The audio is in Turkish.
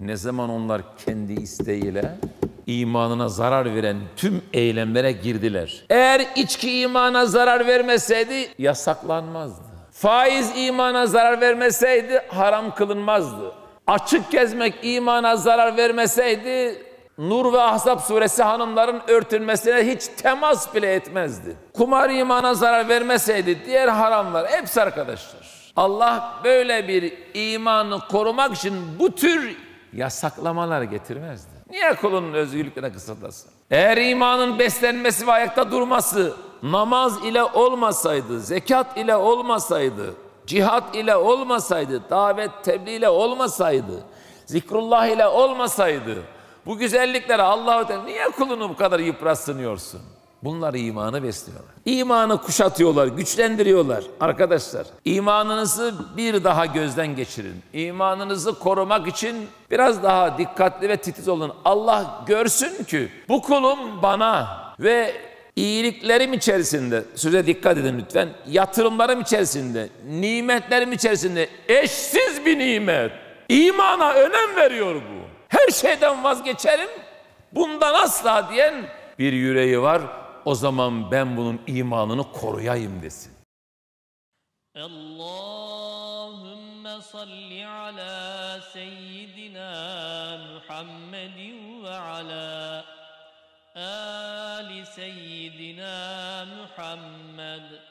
Ne zaman onlar kendi isteğiyle imanına zarar veren tüm eylemlere girdiler. Eğer içki imana zarar vermeseydi yasaklanmazdı. Faiz imana zarar vermeseydi haram kılınmazdı. Açık gezmek imana zarar vermeseydi Nur ve Ahzab suresi hanımların örtülmesine hiç temas bile etmezdi. Kumar imana zarar vermeseydi diğer haramlar hepsi arkadaşlar. Allah böyle bir imanı korumak için bu tür yasaklamalar getirmezdi. Niye kulunun özgürlüklerine kısıtlasın? Eğer imanın beslenmesi ve ayakta durması namaz ile olmasaydı, zekat ile olmasaydı, cihat ile olmasaydı, davet tebliğ ile olmasaydı, zikrullah ile olmasaydı, bu güzelliklere Allah-u Teala niye kulunu bu kadar yıpratsınıyorsun? Bunlar imanı besliyorlar. İmanı kuşatıyorlar, güçlendiriyorlar. Arkadaşlar, imanınızı bir daha gözden geçirin. İmanınızı korumak için biraz daha dikkatli ve titiz olun. Allah görsün ki bu kulum bana ve iyiliklerim içerisinde, söze dikkat edin lütfen, yatırımlarım içerisinde, nimetlerim içerisinde eşsiz bir nimet. İmana önem veriyor bu. Her şeyden vazgeçerim, bundan asla diyen bir yüreği var. O zaman ben bunun imanını koruyayım desin. Allahümme salli ala seyyidina Muhammedin ve ala ali seyyidina Muhammed.